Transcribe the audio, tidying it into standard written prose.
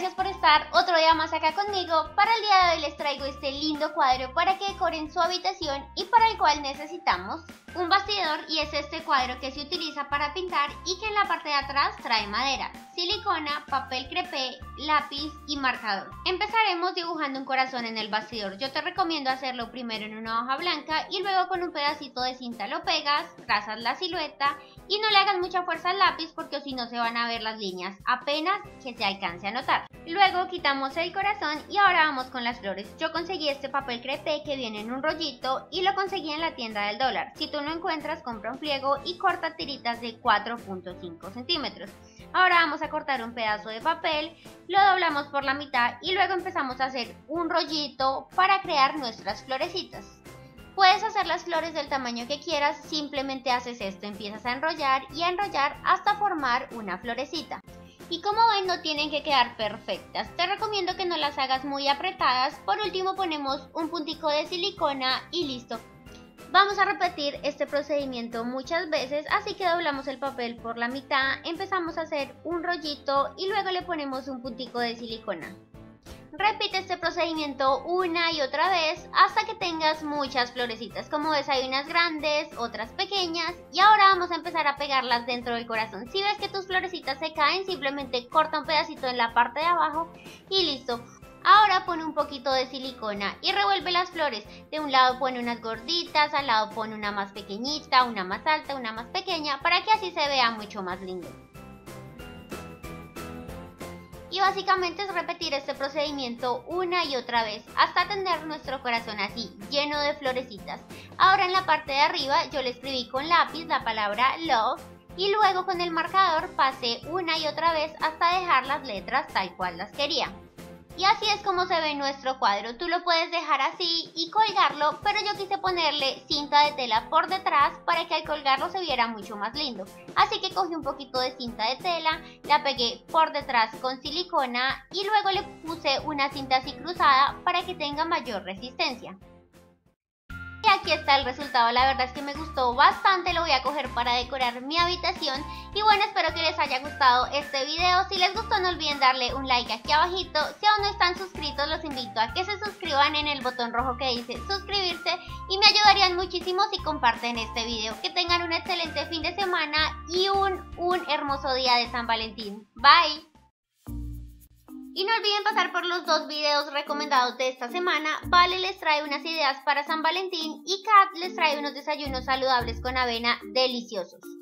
gracias por estar otro día más acá conmigo. Para el día de hoy les traigo este lindo cuadro para que decoren su habitación y para el cual necesitamos un bastidor, y es este cuadro que se utiliza para pintar y que en la parte de atrás trae madera, silicona, papel crepé, lápiz y marcador. Empezaremos dibujando un corazón en el bastidor. Yo te recomiendo hacerlo primero en una hoja blanca y luego con un pedacito de cinta lo pegas, trazas la silueta y no le hagas mucha fuerza al lápiz porque si no se van a ver las líneas, apenas que se alcance a notar. Luego quitamos el corazón y ahora vamos con las flores. Yo conseguí este papel crepé que viene en un rollito y lo conseguí en la tienda del dólar. Si tú no encuentras, compra un pliego y corta tiritas de 4.5 centímetros. Ahora vamos a cortar un pedazo de papel, lo doblamos por la mitad y luego empezamos a hacer un rollito para crear nuestras florecitas. Puedes hacer las flores del tamaño que quieras, simplemente haces esto, empiezas a enrollar hasta formar una florecita. Y como ven, no tienen que quedar perfectas, te recomiendo que no las hagas muy apretadas. Por último ponemos un puntico de silicona y listo. Vamos a repetir este procedimiento muchas veces, así que doblamos el papel por la mitad, empezamos a hacer un rollito y luego le ponemos un puntico de silicona. Repite este procedimiento una y otra vez hasta que tengas muchas florecitas. Como ves, hay unas grandes, otras pequeñas y ahora vamos a empezar a pegarlas dentro del corazón. Si ves que tus florecitas se caen, simplemente corta un pedacito en la parte de abajo y listo. Ahora pon un poquito de silicona y revuelve las flores. De un lado pon unas gorditas, al lado pon una más pequeñita, una más alta, una más pequeña, para que así se vea mucho más lindo. Y básicamente es repetir este procedimiento una y otra vez hasta tener nuestro corazón así, lleno de florecitas. Ahora en la parte de arriba yo le escribí con lápiz la palabra love y luego con el marcador pasé una y otra vez hasta dejar las letras tal cual las quería. Y así es como se ve nuestro cuadro. Tú lo puedes dejar así y colgarlo, pero yo quise ponerle cinta de tela por detrás para que al colgarlo se viera mucho más lindo. Así que cogí un poquito de cinta de tela, la pegué por detrás con silicona y luego le puse una cinta así cruzada para que tenga mayor resistencia. Y aquí está el resultado, la verdad es que me gustó bastante, lo voy a coger para decorar mi habitación. Y bueno, espero que les haya gustado este video. Si les gustó no olviden darle un like aquí abajito. Si aún no están suscritos los invito a que se suscriban en el botón rojo que dice suscribirse, y me ayudarían muchísimo si comparten este video. Que tengan un excelente fin de semana y un hermoso día de San Valentín. Bye. Y no olviden pasar por los dos videos recomendados de esta semana. Vale les trae unas ideas para San Valentín y Kat les trae unos desayunos saludables con avena deliciosos.